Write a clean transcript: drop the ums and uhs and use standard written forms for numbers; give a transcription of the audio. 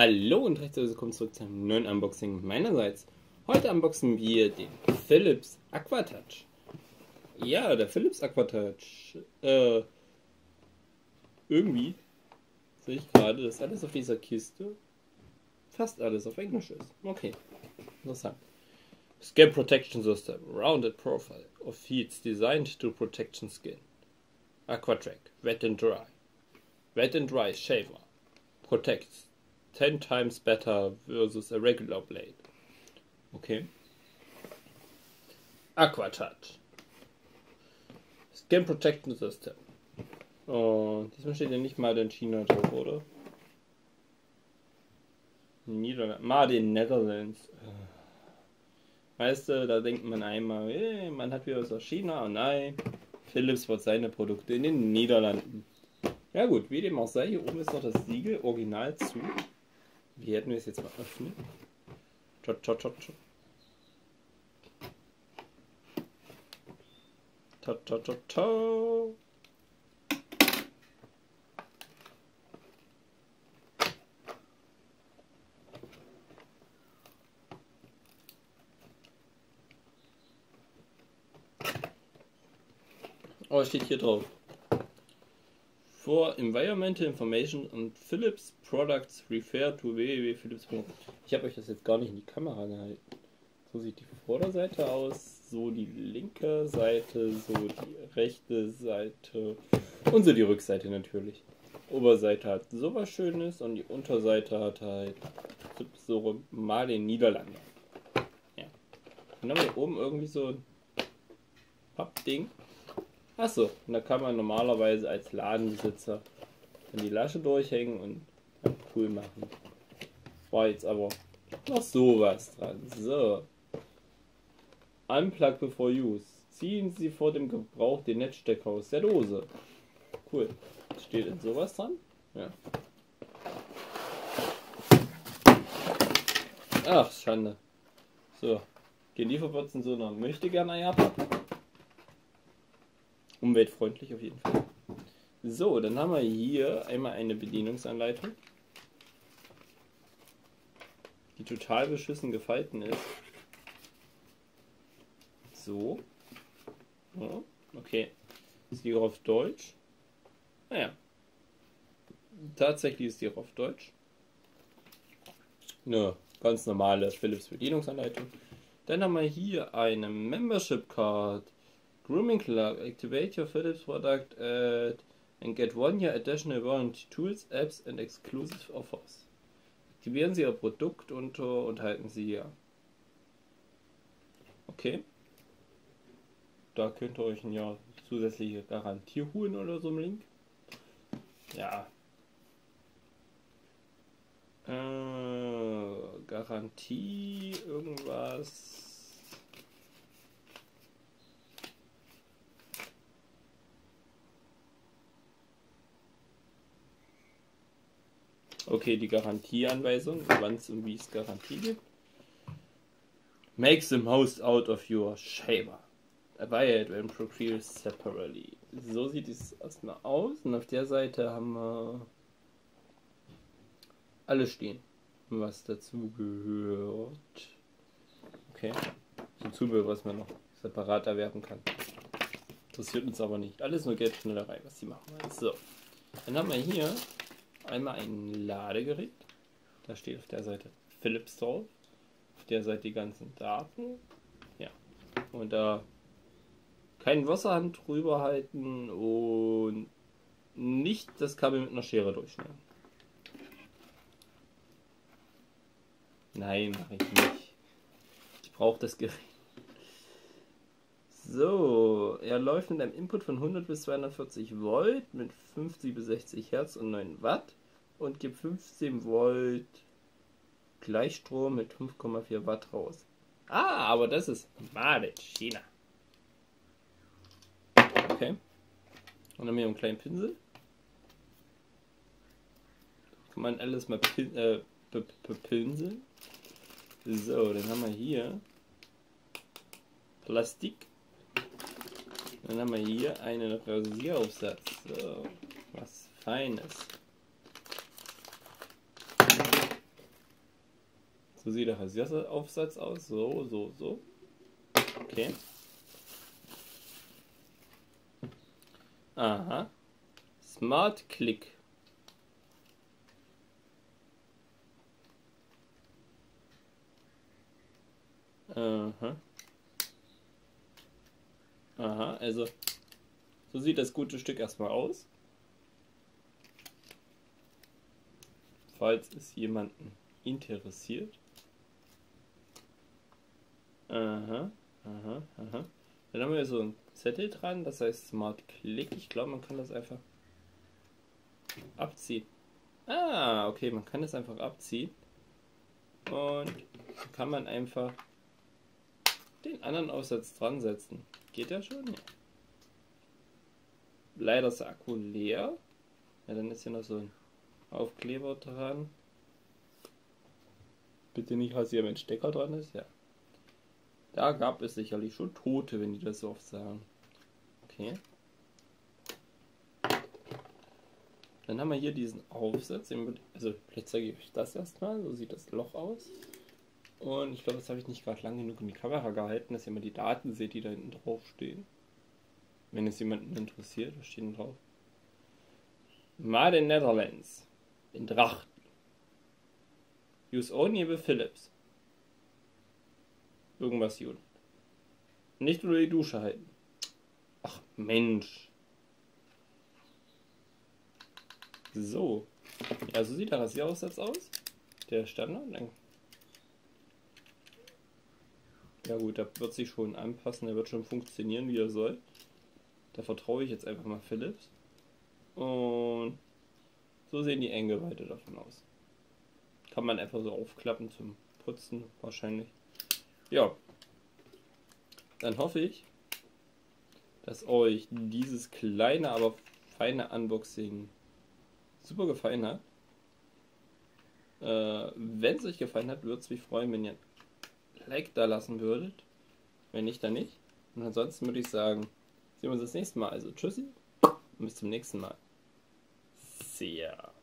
Hallo und recht willkommen zurück zu einem neuen Unboxing meinerseits. Heute unboxen wir den Philips Aquatouch. Ja, der Philips Aquatouch. Irgendwie sehe ich gerade, dass alles auf dieser Kiste fast alles auf Englisch ist. Okay, interessant. Scale Protection System. Rounded Profile of Feeds designed to protection skin. Aquatrack. Wet and dry. Wet and dry shaver. Protects 10 times better versus a regular blade. Okay. Aquatouch. Skin Protection System. Oh, diesmal steht ja nicht mal in China drauf, oder? Niederlande. Mal in Netherlands. Weißt du, da denkt man einmal, hey, man hat wieder was aus China. Oh nein. Philips wird seine Produkte in den Niederlanden. Ja gut, wie dem auch sei, hier oben ist noch das Siegel original zu. Wie hätten wir es jetzt mal öffnen? Oh, steht hier drauf. For Environmental Information und Philips Products refer to www.philips.com. Ich habe euch das jetzt gar nicht in die Kamera gehalten. So sieht die Vorderseite aus, so die linke Seite, so die rechte Seite und so die Rückseite natürlich. Oberseite hat sowas Schönes und die Unterseite hat halt so mal in Niederlande. Ja. Und dann haben wir oben irgendwie so ein Pappding. Achso, und da kann man normalerweise als Ladenbesitzer dann die Lasche durchhängen und dann cool machen. War jetzt aber noch sowas dran. So. Unplug before use. Ziehen Sie vor dem Gebrauch den Netzstecker aus der Dose. Cool. Steht denn sowas dran? Ja. Ach, Schande. So. Geliefert in so einer Möchtegern-Eier-Packung. Umweltfreundlich auf jeden Fall. So, dann haben wir hier einmal eine Bedienungsanleitung, die total beschissen gefalten ist. So. Ja, okay. Ist die auch auf Deutsch? Naja. Tatsächlich ist die auch auf Deutsch. Ne, ganz normale Philips Bedienungsanleitung. Dann haben wir hier eine Membership Card. Grooming Club, activate your Philips product and get 1 year additional warranty tools, apps and exclusive offers. Aktivieren Sie Ihr Produkt und halten Sie hier. Okay. Da könnt ihr euch ein Jahr zusätzliche Garantie holen oder so im Link. Ja. Garantie, irgendwas. Okay, die Garantieanweisung, wann es und wie es Garantie gibt. Make the most out of your shaver. Buy it when procured separately. So sieht es erstmal aus. Und auf der Seite haben wir alles stehen, was dazu gehört. Okay, ein Zubehör, was man noch separat erwerben kann. Interessiert uns aber nicht. Alles nur Geldschnellerei, was sie machen. So, dann haben wir hier einmal ein Ladegerät, da steht auf der Seite Philips drauf, auf der Seite die ganzen Daten, ja, und da kein Wasserhahn drüber halten und nicht das Kabel mit einer Schere durchschneiden. Nein, mache ich nicht. Ich brauche das Gerät. So, er läuft mit einem Input von 100 bis 240 Volt mit 50 bis 60 Hertz und 9 Watt und gibt 15 Volt Gleichstrom mit 5,4 Watt raus. Ah, aber das ist mal in China. Okay. Und dann haben wir einen kleinen Pinsel. Kann man alles mal bepinseln. So, dann haben wir hier Plastik. Dann haben wir hier einen Rasieraufsatz. So, was Feines. So sieht der Rasiereraufsatz aus. So, so, so. Okay. Aha. Smart Click. Aha. Aha, also so sieht das gute Stück erstmal aus. Falls es jemanden interessiert. Aha, aha, aha. Dann haben wir so einen Zettel dran, das heißt Smart Click. Ich glaube, man kann das einfach abziehen. Ah, okay, man kann das einfach abziehen. Und kann man einfach den anderen Aufsatz dran setzen. Geht ja schon? Ja. Leider ist der Akku leer. Ja, dann ist hier noch so ein Aufkleber dran. Bitte nicht rasieren, wenn Stecker dran ist. Ja. Da gab es sicherlich schon Tote, wenn die das so oft sagen. Okay. Dann haben wir hier diesen Aufsatz. Also vielleicht zeige ich euch das erstmal. So sieht das Loch aus. Und ich glaube, das habe ich nicht gerade lang genug in die Kamera gehalten, dass ihr mal die Daten seht, die da hinten drauf stehen. Wenn es jemanden interessiert, was steht denn drauf? Made in Netherlands. In Drachten. Use only with Philips. Irgendwas hier unten. Nicht unter die Dusche halten. Ach Mensch. So. Ja, so sieht der Rasieraufsatz aus. Der Standard. Dann ja gut, da wird sich schon anpassen, der wird schon funktionieren, wie er soll. Da vertraue ich jetzt einfach mal Philips. Und so sehen die Engelweite davon aus. Kann man einfach so aufklappen zum Putzen wahrscheinlich. Ja, dann hoffe ich, dass euch dieses kleine, aber feine Unboxing super gefallen hat. Wenn es euch gefallen hat, würde es mich freuen, wenn ihr ein Like da lassen würdet. Wenn nicht, dann nicht. Und ansonsten würde ich sagen, sehen wir uns das nächste Mal. Also tschüssi und bis zum nächsten Mal. See ya.